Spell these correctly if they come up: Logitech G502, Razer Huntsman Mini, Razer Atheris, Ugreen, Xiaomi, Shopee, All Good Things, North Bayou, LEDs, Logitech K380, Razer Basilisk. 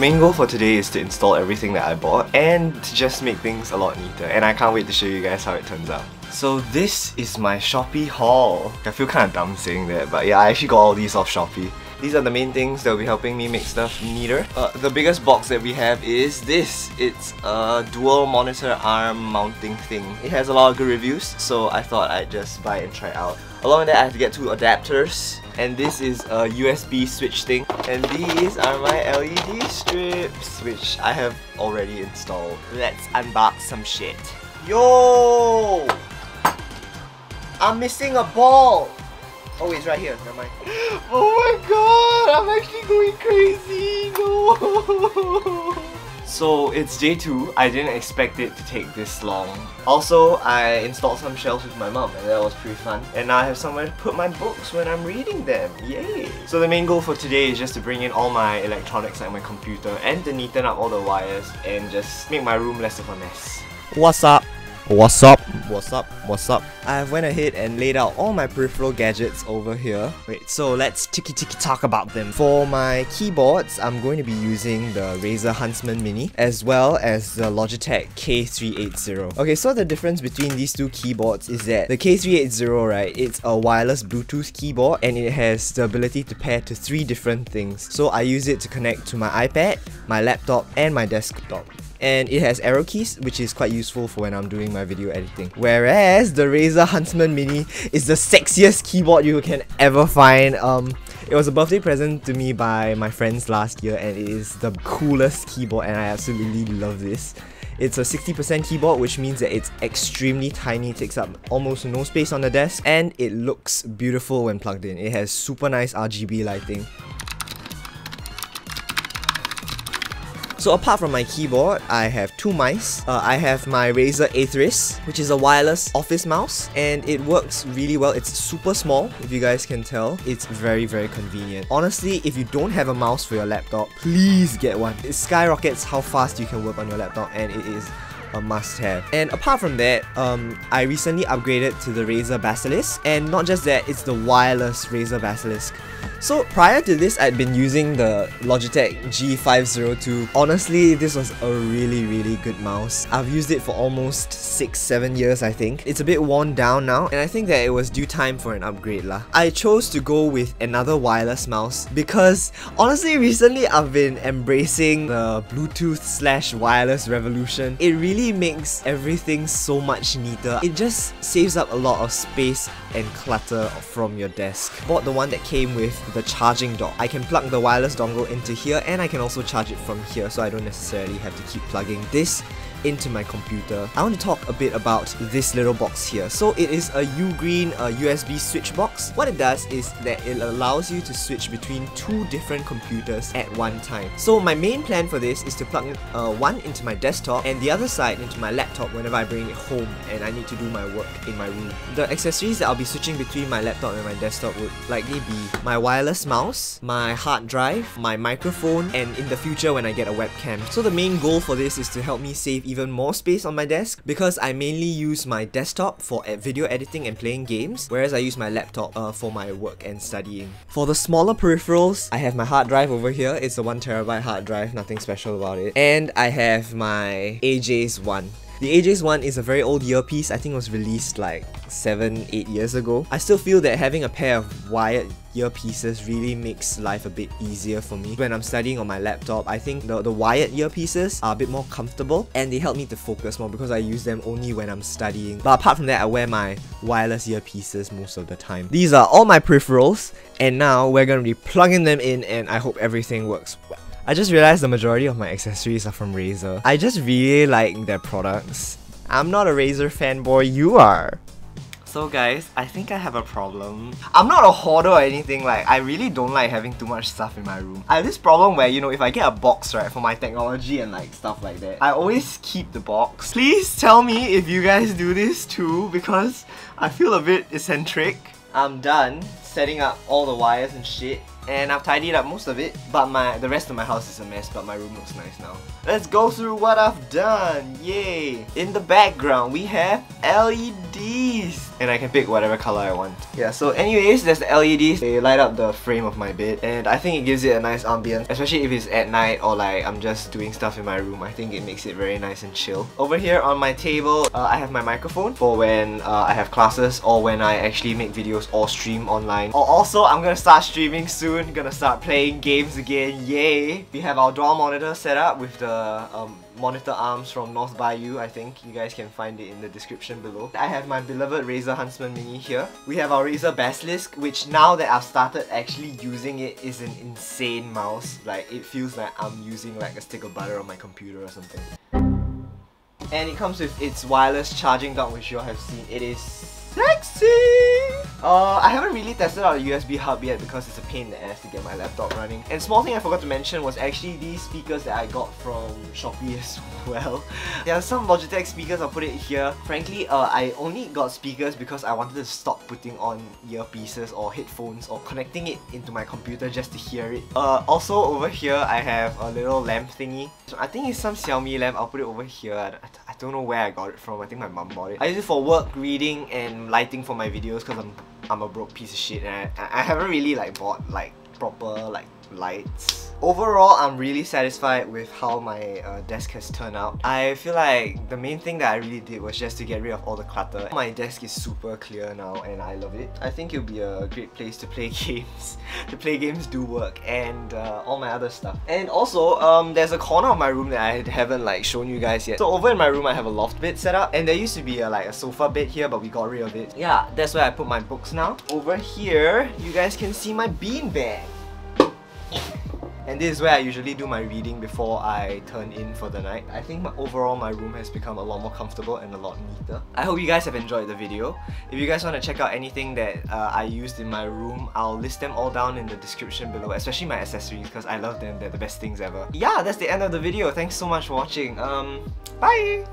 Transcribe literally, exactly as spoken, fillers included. main goal for today is to install everything that I bought and to just make things a lot neater, and I can't wait to show you guys how it turns out. So this is my Shopee haul. I feel kind of dumb saying that, but yeah, I actually got all these off Shopee. These are the main things that will be helping me make stuff neater. Uh, the biggest box that we have is this. It's a dual monitor arm mounting thing. It has a lot of good reviews, so I thought I'd just buy and try out. Along with that, I have to get two adapters. And this is a U S B switch thing. And these are my L E D strips, which I have already installed. Let's unbox some shit. Yo! I'm missing a ball! Oh, it's right here. Never mind. Oh my god! I'm actually going crazy! No! So, it's day two. I didn't expect it to take this long. Also, I installed some shelves with my mom, and that was pretty fun. And now I have somewhere to put my books when I'm reading them. Yay! So the main goal for today is just to bring in all my electronics like my computer and to neaten up all the wires and just make my room less of a mess. What's up? What's up? What's up? What's up? I went ahead and laid out all my peripheral gadgets over here. Wait, so let's ticky ticky talk about them. For my keyboards, I'm going to be using the Razer Huntsman Mini as well as the Logitech K three eighty. Okay, so the difference between these two keyboards is that the K three eighty, right, it's a wireless Bluetooth keyboard and it has the ability to pair to three different things. So I use it to connect to my iPad, my laptop and my desktop. And it has arrow keys, which is quite useful for when I'm doing my video editing. Whereas the Razer Huntsman Mini is the sexiest keyboard you can ever find. Um, it was a birthday present to me by my friends last year and it is the coolest keyboard and I absolutely love this. It's a sixty percent keyboard, which means that it's extremely tiny, takes up almost no space on the desk, and it looks beautiful when plugged in. It has super nice R G B lighting. So apart from my keyboard, I have two mice. Uh, I have my Razer Atheris, which is a wireless office mouse, and it works really well. It's super small, if you guys can tell. It's very, very convenient. Honestly, if you don't have a mouse for your laptop, please get one. It skyrockets how fast you can work on your laptop, and it is a must-have. And apart from that, um, I recently upgraded to the Razer Basilisk, and not just that, it's the wireless Razer Basilisk. So prior to this, I'd been using the Logitech G five oh two. Honestly, this was a really, really good mouse. I've used it for almost six seven years, I think. It's a bit worn down now, and I think that it was due time for an upgrade lah. I chose to go with another wireless mouse because honestly, recently I've been embracing the Bluetooth slash wireless revolution. It really makes everything so much neater. It just saves up a lot of space and clutter from your desk. Bought the one that came with the charging dock. I can plug the wireless dongle into here and I can also charge it from here, so I don't necessarily have to keep plugging this into my computer. I want to talk a bit about this little box here. So it is a Ugreen uh, U S B switch box. What it does is that it allows you to switch between two different computers at one time. So my main plan for this is to plug uh, one into my desktop and the other side into my laptop whenever I bring it home and I need to do my work in my room. The accessories that I'll be switching between my laptop and my desktop would likely be my wireless mouse, my hard drive, my microphone, and in the future when I get a webcam. So the main goal for this is to help me save even more space on my desk because I mainly use my desktop for video editing and playing games, whereas I use my laptop uh, for my work and studying. For the smaller peripherals, I have my hard drive over here. It's a one terabyte hard drive, nothing special about it. And I have my A J's one. The A J's one is a very old earpiece. I think it was released like seven eight years ago. I still feel that having a pair of wired earpieces really makes life a bit easier for me. When I'm studying on my laptop, I think the, the wired earpieces are a bit more comfortable and they help me to focus more because I use them only when I'm studying. But apart from that, I wear my wireless earpieces most of the time. These are all my peripherals and now we're going to be plugging them in and I hope everything works well. I just realized the majority of my accessories are from Razer. I just really like their products. I'm not a Razer fanboy, you are. So guys, I think I have a problem. I'm not a hoarder or anything, like I really don't like having too much stuff in my room. I have this problem where, you know, if I get a box right for my technology and like stuff like that, I always keep the box. Please tell me if you guys do this too because I feel a bit eccentric. I'm done. setting up all the wires and shit, and I've tidied up most of it, but my the rest of my house is a mess, but my room looks nice now. Let's go through what I've done, yay! In the background, we have L E Ds! And I can pick whatever color I want. Yeah, so anyways, there's the L E Ds. They light up the frame of my bed, and I think it gives it a nice ambience, especially if it's at night or like I'm just doing stuff in my room. I think it makes it very nice and chill. Over here on my table, uh, I have my microphone for when uh, I have classes or when I actually make videos or stream online. Or also, I'm gonna start streaming soon. Gonna start playing games again, yay! We have our door monitor set up with the um, monitor arms from North Bayou. I think you guys can find it in the description below. I have my beloved Razer Huntsman Mini here. We have our Razer Basilisk, which now that I've started actually using it is an insane mouse. Like, it feels like I'm using like a stick of butter on my computer or something. And it comes with its wireless charging dock, which you all have seen. It is sexy! Uh, I haven't really tested out a U S B hub yet because it's a pain in the ass to get my laptop running. And small thing I forgot to mention was actually these speakers that I got from Shopee as well. There are some Logitech speakers, I'll put it here. Frankly, uh, I only got speakers because I wanted to stop putting on earpieces or headphones or connecting it into my computer just to hear it. Uh, also over here, I have a little lamp thingy. So I think it's some Xiaomi lamp, I'll put it over here. I, I don't know where I got it from, I think my mum bought it. I use it for work, reading and lighting for my videos because I'm I'm a broke piece of shit, and I, I haven't really like bought like proper like lights. Overall, I'm really satisfied with how my uh, desk has turned out. I feel like the main thing that I really did was just to get rid of all the clutter. My desk is super clear now and I love it. I think it'll be a great place to play games, to play games, do work, and uh, all my other stuff. And also, um, there's a corner of my room that I haven't like shown you guys yet. So over in my room, I have a loft bed set up, and there used to be a, like a sofa bed here, but we got rid of it. Yeah, that's where I put my books now. Over here, you guys can see my beanbag. And this is where I usually do my reading before I turn in for the night. I think my, overall my room has become a lot more comfortable and a lot neater. I hope you guys have enjoyed the video. If you guys want to check out anything that uh, I used in my room, I'll list them all down in the description below, especially my accessories because I love them, they're the best things ever. Yeah, that's the end of the video. Thanks so much for watching. Um, bye!